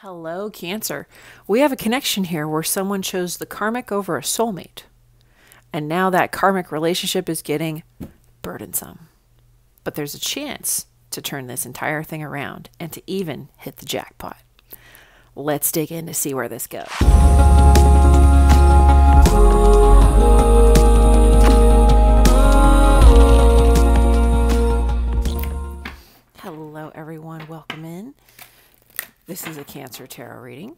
Hello, Cancer. We have a connection here where someone chose the karmic over a soulmate. And now that karmic relationship is getting burdensome. But there's a chance to turn this entire thing around and to even hit the jackpot. Let's dig in to see where this goes. This is a Cancer Tarot reading.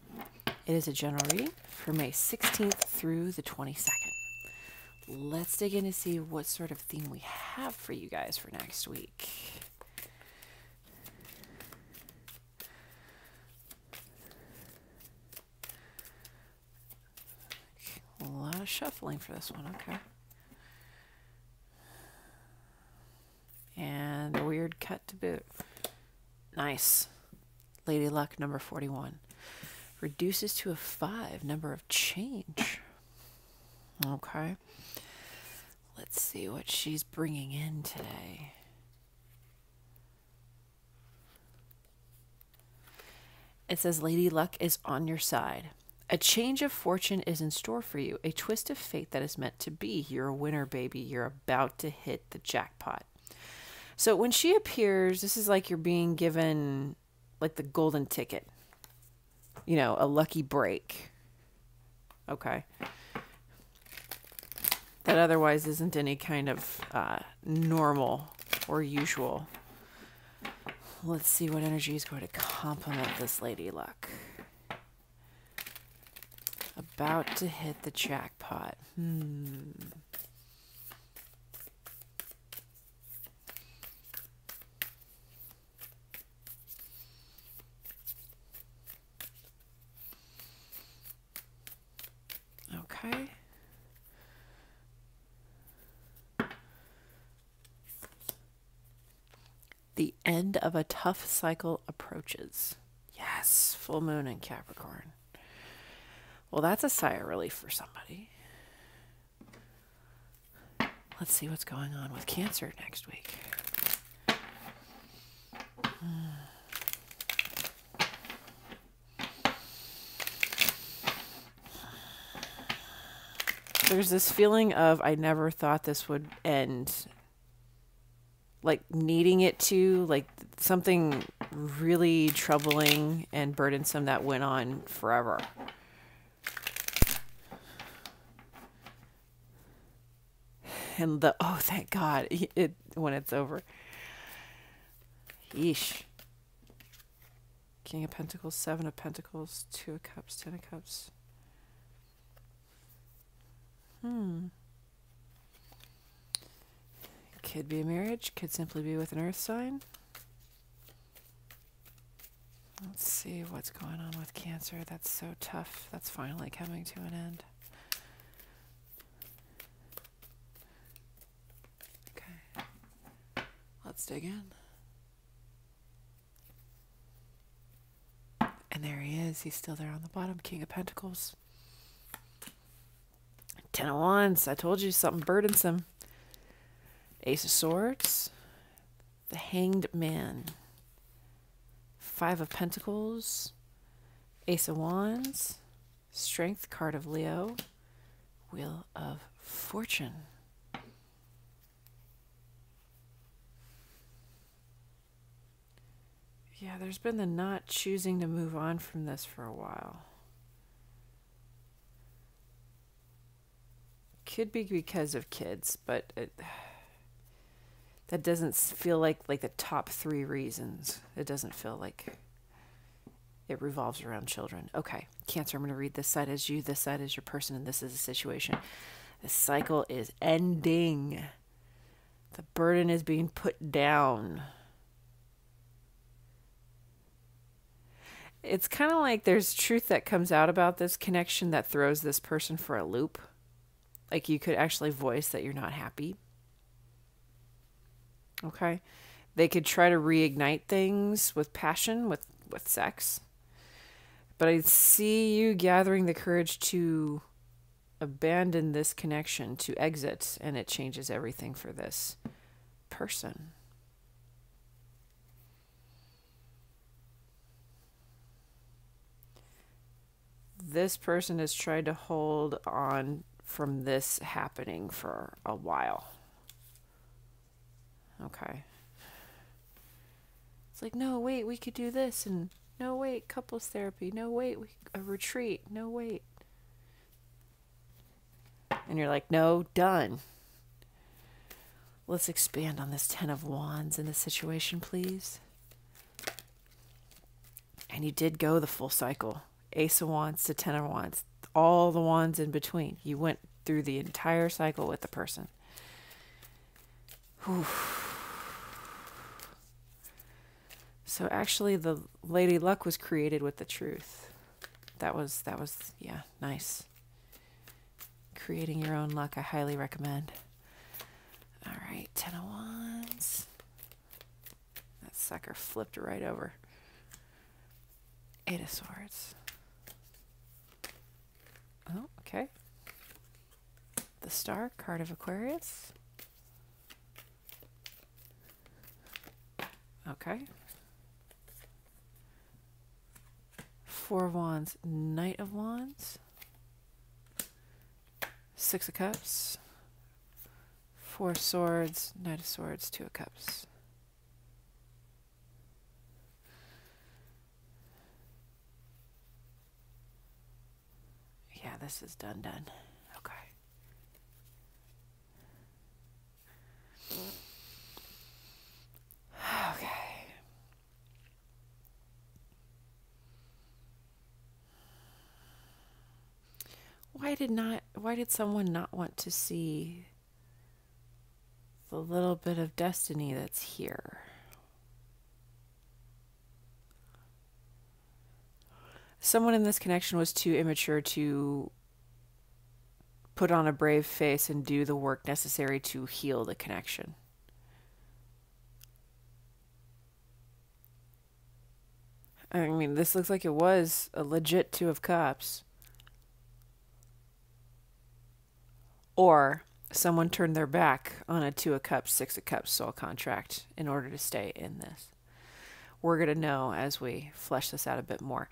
It is a general reading for May 16th through the 22nd. Let's dig in to see what sort of theme we have for you guys for next week. A lot of shuffling for this one, okay. And a weird cut to boot. Nice. Lady Luck, number 41. Reduces to a 5, number of change. Okay. Let's see what she's bringing in today. It says, Lady Luck is on your side. A change of fortune is in store for you. A twist of fate that is meant to be. You're a winner, baby. You're about to hit the jackpot. So when she appears, this is like you're being given like the golden ticket, you know, a lucky break. Okay. That otherwise isn't any kind of normal or usual. Let's see what energy is going to complement this Lady Luck. About to hit the jackpot. Okay. The end of a tough cycle approaches. Yes, full moon in Capricorn. Well, that's a sigh of relief for somebody. Let's see what's going on with Cancer next week. There's this feeling of, I never thought this would end. Like needing it to, like something really troubling and burdensome that went on forever. And the, oh, thank God, when it's over. Yeesh. King of Pentacles, Seven of Pentacles, Two of Cups, Ten of Cups. Could be a marriage, could simply be with an earth sign. Let's see what's going on with Cancer. That's so tough. That's finally coming to an end. Okay. Let's dig in. And there he is. He's still there on the bottom. King of Pentacles. Ten of Wands. I told you something burdensome. Ace of Swords. The Hanged Man. Five of Pentacles. Ace of Wands. Strength card of Leo. Wheel of Fortune. Yeah, there's been the not choosing to move on from this for a while. Could be because of kids, but that doesn't feel like the top three reasons. It doesn't feel like it revolves around children. Okay, Cancer, I'm going to read this side as you, this side as your person, and this is a situation. The cycle is ending. The burden is being put down. It's kind of like there's truth that comes out about this connection that throws this person for a loop. Like you could actually voice that you're not happy. Okay. They could try to reignite things with passion, with sex. But I see you gathering the courage to abandon this connection, to exit, and it changes everything for this person. this person has tried to hold on from this happening for a while. Okay. It's like, no, wait, we could do this, and no, wait, couples therapy, no, wait, a retreat, no, wait. And you're like, no, done. Let's expand on this 10 of Wands in this situation, please. And you did go the full cycle. Ace of Wands to 10 of Wands. All the wands in between. You went through the entire cycle with the person. Whew. So actually the Lady Luck was created with the truth. That was, yeah, nice. Creating your own luck, I highly recommend. All right, 10 of Wands. That sucker flipped right over. 8 of Swords. Oh, okay. The Star, card of Aquarius. Okay. 4 of Wands, Knight of Wands. 6 of Cups. 4 of Swords, Knight of Swords, 2 of Cups. Yeah, this is done. Okay. Okay. Why did someone not want to see the little bit of destiny that's here? Someone in this connection was too immature to put on a brave face and do the work necessary to heal the connection. I mean, this looks like it was a legit 2 of Cups. Or someone turned their back on a 2 of Cups, 6 of Cups soul contract in order to stay in this. We're going to know as we flesh this out a bit more.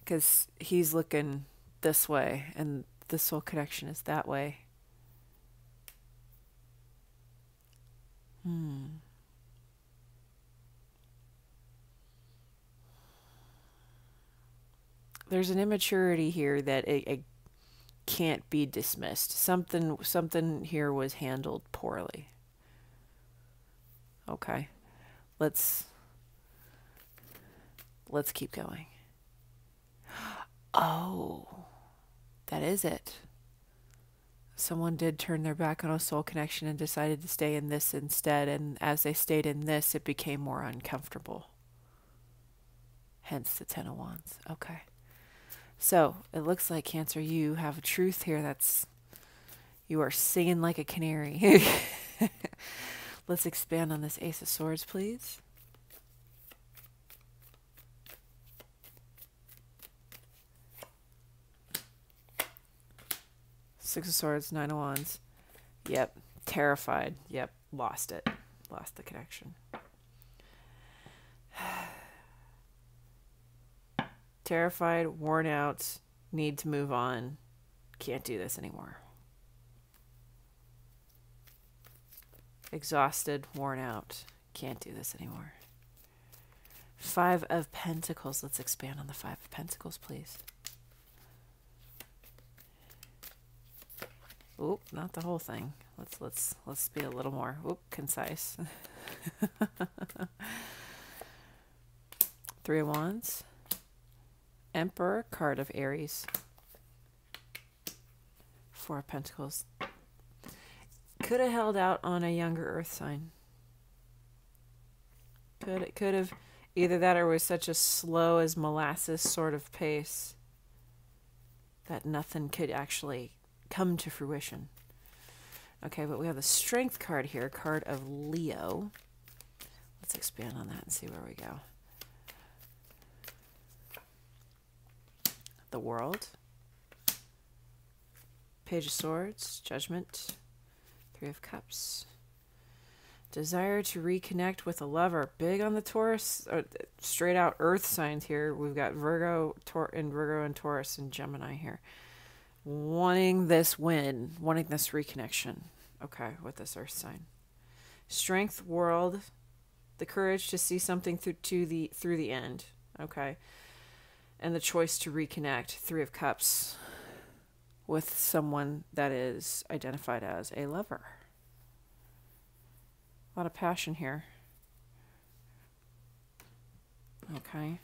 Because he's looking this way and the soul connection is that way. There's an immaturity here that it can't be dismissed. Something here was handled poorly. Okay. Let's keep going. Oh, that is it. Someone did turn their back on a soul connection and decided to stay in this instead. And as they stayed in this, it became more uncomfortable. Hence the 10 of Wands. Okay. So it looks like, Cancer, you have a truth here. You are singing like a canary. Let's expand on this Ace of Swords, please. Six of Swords, Nine of Wands. Yep, terrified. Yep, lost it. Lost the connection. Terrified, worn out, need to move on. Can't do this anymore. Exhausted, worn out. Can't do this anymore. 5 of Pentacles. Let's expand on the 5 of Pentacles, please. Oop, not the whole thing. Let's be a little more concise. 3 of Wands. Emperor, card of Aries. 4 of Pentacles. Could have held out on a younger earth sign. Could have either that or was such a slow as molasses sort of pace that nothing could actually come to fruition. Okay, but we have the Strength card here, card of Leo. Let's expand on that and see where we go. The World. Page of Swords, Judgment. 3 of Cups. Desire to reconnect with a lover. Big on the Taurus. Straight out earth signs here. We've got Virgo and Taurus and Gemini here. Wanting this win. Wanting this reconnection. Okay, with this earth sign. Strength, world. The courage to see something through the end. Okay. And the choice to reconnect. Three of Cups. With someone that is identified as a lover. A lot of passion here. Okay.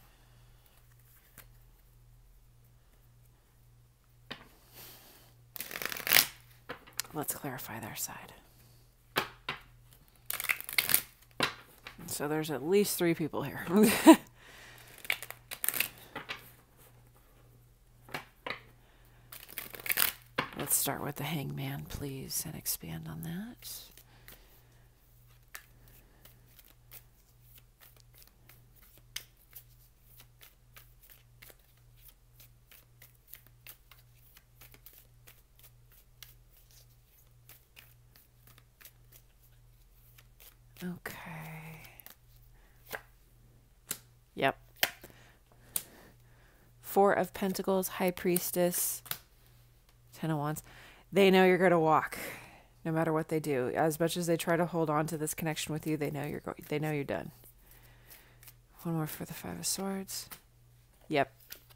Let's clarify their side. So there's at least three people here. Let's start with the Hangman, please, and expand on that. Okay. Yep. Four of Pentacles, High Priestess. Ten of Wands. They know you're going to walk, no matter what they do. As much as they try to hold on to this connection with you, they know you're going. They know you're done. One more for the Five of Swords. Yep,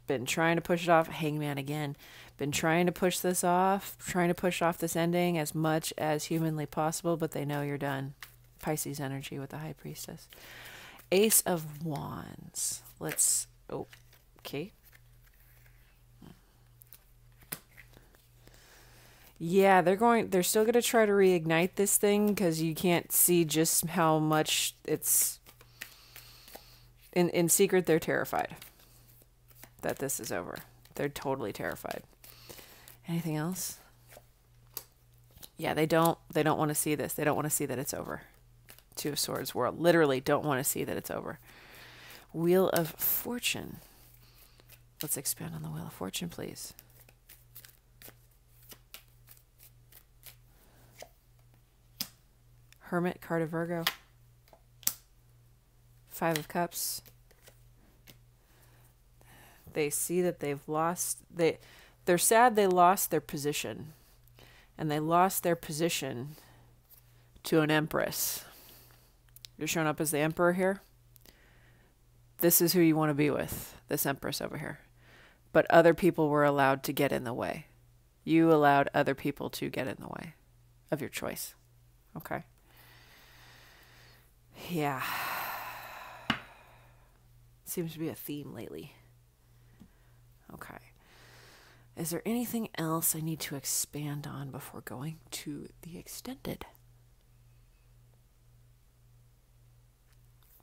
been trying to push it off. Hangman again. Been trying to push this off. Trying to push off this ending as much as humanly possible, but they know you're done. Pisces energy with the High Priestess. Ace of Wands. Let's. Oh, okay. Yeah, they're still going to try to reignite this thing because you can't see just how much it's in secret. They're terrified that this is over. They're totally terrified. Anything else? Yeah, they don't want to see this. They don't want to see that it's over. Two of Swords world. Literally don't want to see that it's over. Wheel of Fortune. Let's expand on the Wheel of Fortune, please. Hermit, card of Virgo, Five of Cups. They see that they've lost. They're sad they lost their position, and they lost their position to an empress. You're showing up as the emperor here. This is who you want to be with, this empress over here. But other people were allowed to get in the way. You allowed other people to get in the way of your choice. Okay. Yeah. Seems to be a theme lately. Okay. Is there anything else I need to expand on before going to the extended?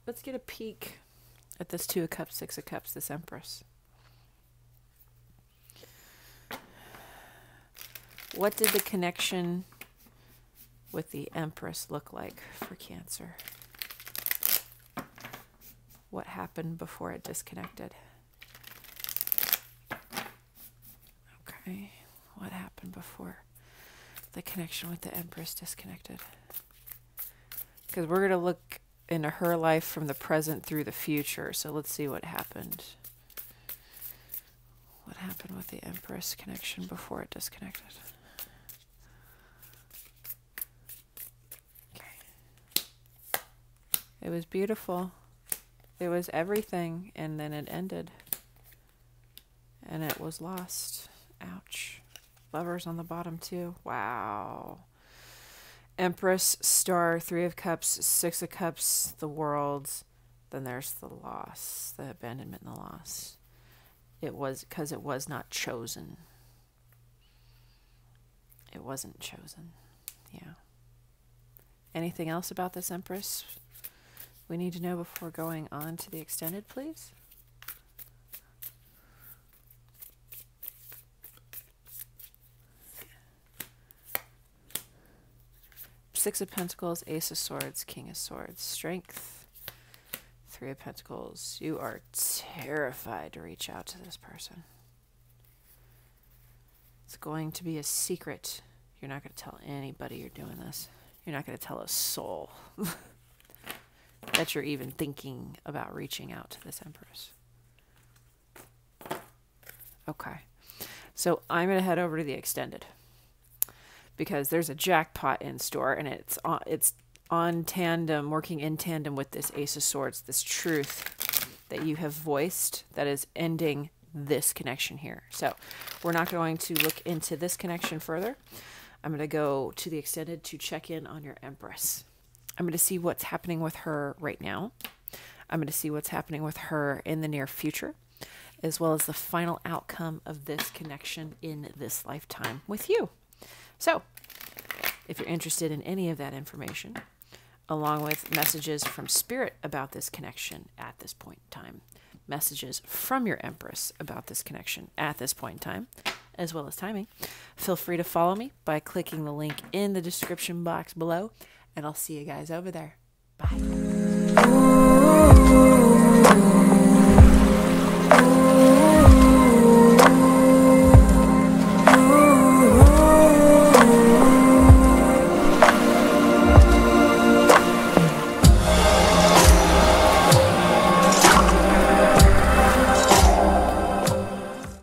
Let's get a peek at this Two of Cups, Six of Cups, this Empress. What did the connection with the Empress look like for Cancer? What happened before it disconnected? Okay, what happened before the connection with the Empress disconnected? Because we're going to look into her life from the present through the future. So let's see what happened. What happened with the Empress connection before it disconnected? Okay. It was beautiful. It was everything, and then it ended. And it was lost. Ouch. Lovers on the bottom, too. Wow. Empress, Star, Three of Cups, Six of Cups, the World. Then there's the loss, the abandonment and the loss. It was because it was not chosen. It wasn't chosen. Yeah. Anything else about this Empress we need to know before going on to the extended, please? Six of Pentacles, Ace of Swords, King of Swords. Strength, Three of Pentacles. You are terrified to reach out to this person. It's going to be a secret. You're not going to tell anybody you're doing this. You're not going to tell a soul that you're even thinking about reaching out to this Empress. Okay. So I'm going to head over to the extended because there's a jackpot in store, and it's on tandem, working in tandem with this Ace of Swords, this truth that you have voiced that is ending this connection here. So we're not going to look into this connection further. I'm going to go to the extended to check in on your Empress. I'm going to see what's happening with her right now. I'm going to see what's happening with her in the near future, as well as the final outcome of this connection in this lifetime with you. So if you're interested in any of that information, along with messages from Spirit about this connection at this point in time, messages from your Empress about this connection at this point in time, as well as timing, feel free to follow me by clicking the link in the description box below, and I'll see you guys over there. Bye.